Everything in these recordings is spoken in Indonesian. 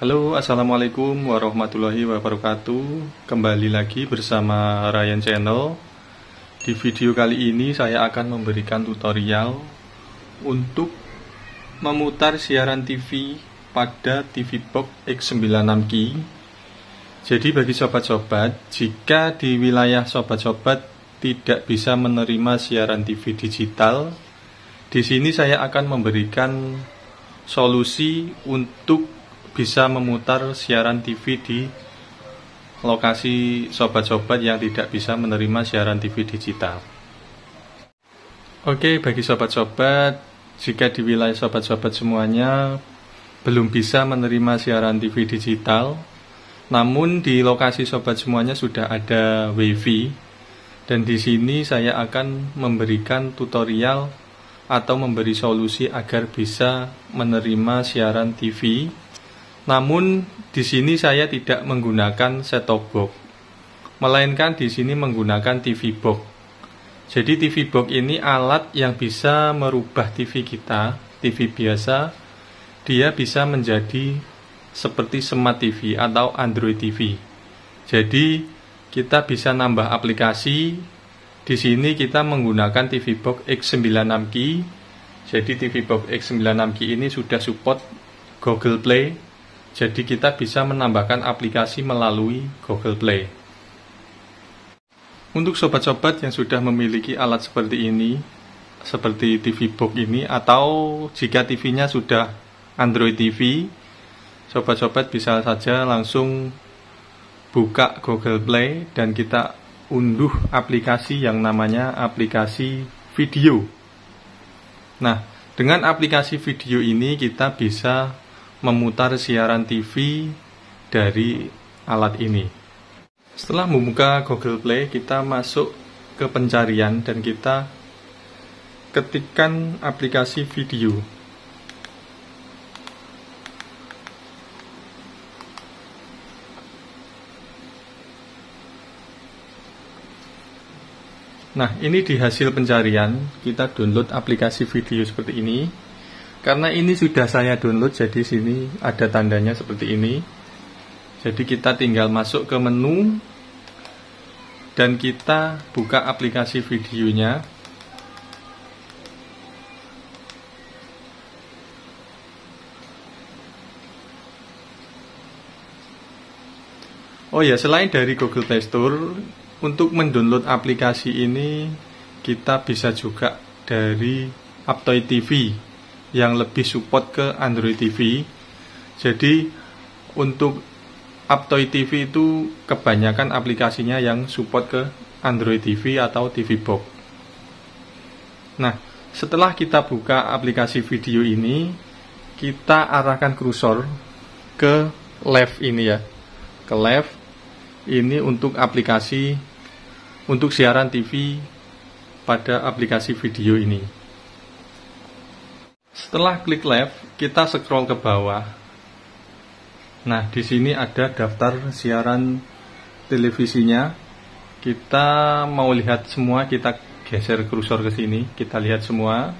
Halo, assalamualaikum warahmatullahi wabarakatuh. Kembali lagi bersama Ryan Channel. Di video kali ini saya akan memberikan tutorial untuk memutar siaran TV pada TV Box X96Q. Jadi bagi sobat-sobat, jika di wilayah sobat-sobat tidak bisa menerima siaran TV digital, di sini saya akan memberikan solusi untuk bisa memutar siaran TV di lokasi sobat-sobat yang tidak bisa menerima siaran TV digital. Oke, bagi sobat-sobat, jika di wilayah sobat-sobat semuanya belum bisa menerima siaran TV digital, namun di lokasi sobat semuanya sudah ada wifi, dan di sini saya akan memberikan tutorial atau memberi solusi agar bisa menerima siaran TV. Namun di sini saya tidak menggunakan set-top box, melainkan di sini menggunakan TV box. Jadi TV box ini alat yang bisa merubah TV kita, TV biasa, dia bisa menjadi seperti Smart TV atau Android TV. Jadi kita bisa nambah aplikasi. Di sini kita menggunakan TV box X96Q. Jadi TV box X96Q ini sudah support Google Play. Jadi kita bisa menambahkan aplikasi melalui Google Play. Untuk sobat-sobat yang sudah memiliki alat seperti ini, seperti TV box ini, atau jika TV-nya sudah Android TV, sobat-sobat bisa saja langsung buka Google Play dan kita unduh aplikasi yang namanya aplikasi Vidio. Nah, dengan aplikasi Vidio ini kita bisa memutar siaran TV dari alat ini. Setelah membuka Google Play, kita masuk ke pencarian dan kita ketikkan aplikasi Vidio. Nah, ini di hasil pencarian, kita download aplikasi Vidio seperti ini. Karena ini sudah saya download, jadi sini ada tandanya seperti ini. Jadi kita tinggal masuk ke menu dan kita buka aplikasi videonya. Oh ya, selain dari Google Play Store, untuk mendownload aplikasi ini kita bisa juga dari Aptoide TV yang lebih support ke Android TV. Jadi untuk Aptoide TV itu kebanyakan aplikasinya yang support ke Android TV atau TV box. Nah, setelah kita buka aplikasi Vidio ini, kita arahkan kursor ke left ini ya. Ke left ini untuk aplikasi untuk siaran TV pada aplikasi Vidio ini. Setelah klik left, kita scroll ke bawah. Nah, di sini ada daftar siaran televisinya. Kita mau lihat semua, kita geser kursor ke sini, kita lihat semua.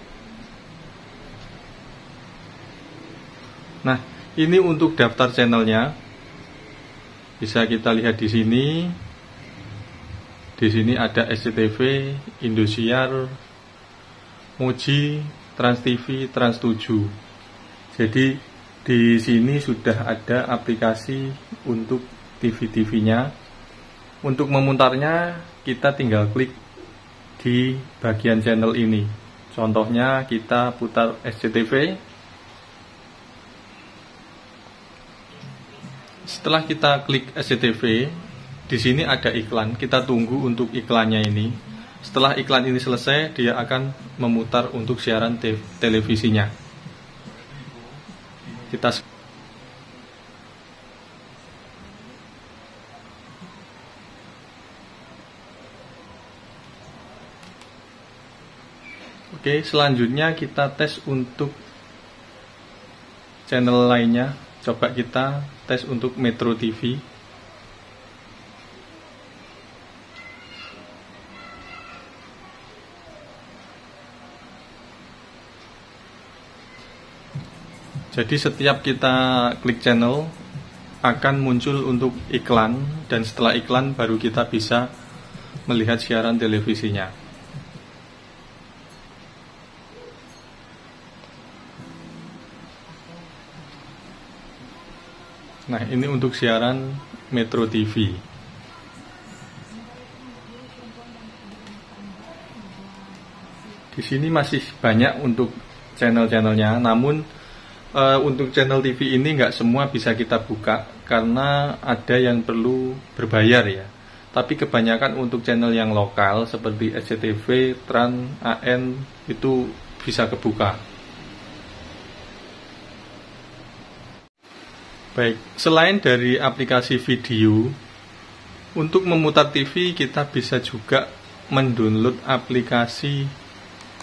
Nah, ini untuk daftar channelnya. Bisa kita lihat di sini. Di sini ada SCTV, Indosiar, Moji, Trans TV, Trans7. Jadi di sini sudah ada aplikasi untuk TV-TV-nya. Untuk memutarnya kita tinggal klik di bagian channel ini. Contohnya kita putar SCTV. Setelah kita klik SCTV, di sini ada iklan. Kita tunggu untuk iklannya ini. Setelah iklan ini selesai, dia akan memutar untuk siaran televisinya. Oke, selanjutnya kita tes untuk channel lainnya. Coba kita tes untuk Metro TV. Jadi setiap kita klik channel, akan muncul untuk iklan, dan setelah iklan baru kita bisa melihat siaran televisinya. Nah, ini untuk siaran Metro TV. Di sini masih banyak untuk channel-channelnya, namun untuk channel TV ini nggak semua bisa kita buka karena ada yang perlu berbayar ya. Tapi kebanyakan untuk channel yang lokal seperti SCTV, Trans, AN itu bisa kebuka. Baik, selain dari aplikasi Vidio, untuk memutar TV kita bisa juga mendownload aplikasi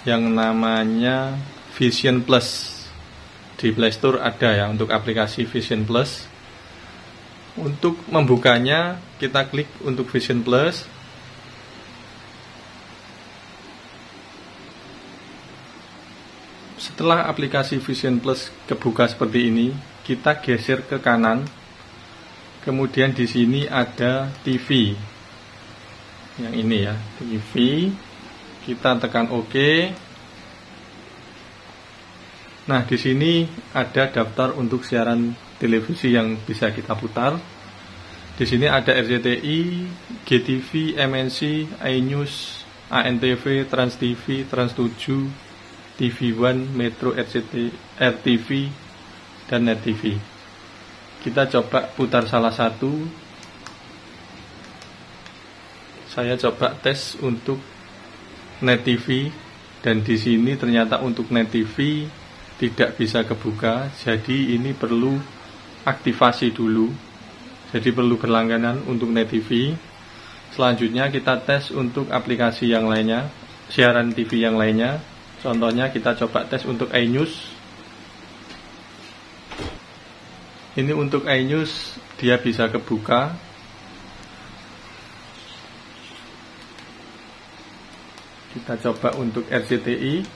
yang namanya Vision Plus. Di Play Store ada ya untuk aplikasi Vision Plus. Untuk membukanya kita klik untuk Vision Plus. Setelah aplikasi Vision Plus kebuka seperti ini, kita geser ke kanan. Kemudian di sini ada TV. Yang ini ya, TV. Kita tekan OK. Nah, di sini ada daftar untuk siaran televisi yang bisa kita putar. Di sini ada RCTI, GTV, MNC, iNews, ANTV, Trans TV, Trans7, TV One, Metro, RTV, dan Net TV. Kita coba putar salah satu. Saya coba tes untuk Net TV, dan di sini ternyata untuk Net TV tidak bisa kebuka, jadi ini perlu aktivasi dulu. Jadi perlu berlangganan untuk Net TV. Selanjutnya kita tes untuk aplikasi yang lainnya, siaran TV yang lainnya. Contohnya kita coba tes untuk iNews. Ini untuk iNews dia bisa kebuka. Kita coba untuk RCTI.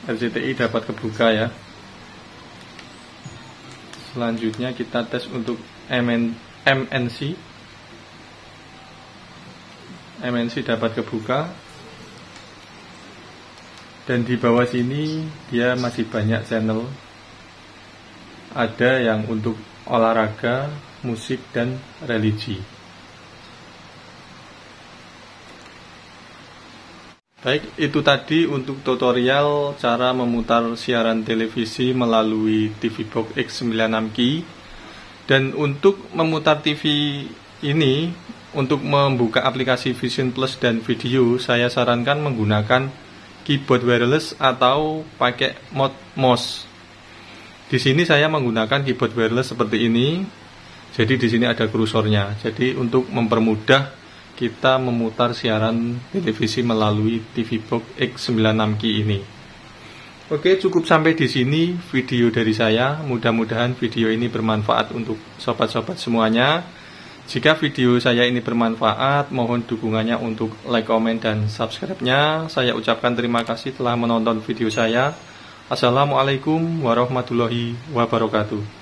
RCTI dapat kebuka ya. Selanjutnya kita tes untuk MNC. MNC dapat kebuka. Dan di bawah sini dia masih banyak channel. Ada yang untuk olahraga, musik, dan religi. Baik, itu tadi untuk tutorial cara memutar siaran televisi melalui TV Box X96Q. Dan untuk memutar TV ini, untuk membuka aplikasi Vision Plus dan Vidio, saya sarankan menggunakan keyboard wireless atau pakai mode mouse. Di sini saya menggunakan keyboard wireless seperti ini. Jadi di sini ada kursornya. Jadi untuk mempermudah kita memutar siaran televisi melalui TV Box X96Q ini. Oke, cukup sampai di sini video dari saya. Mudah-mudahan video ini bermanfaat untuk sobat-sobat semuanya. Jika video saya ini bermanfaat, mohon dukungannya untuk like, comment, dan subscribe-nya. Saya ucapkan terima kasih telah menonton video saya. Assalamualaikum warahmatullahi wabarakatuh.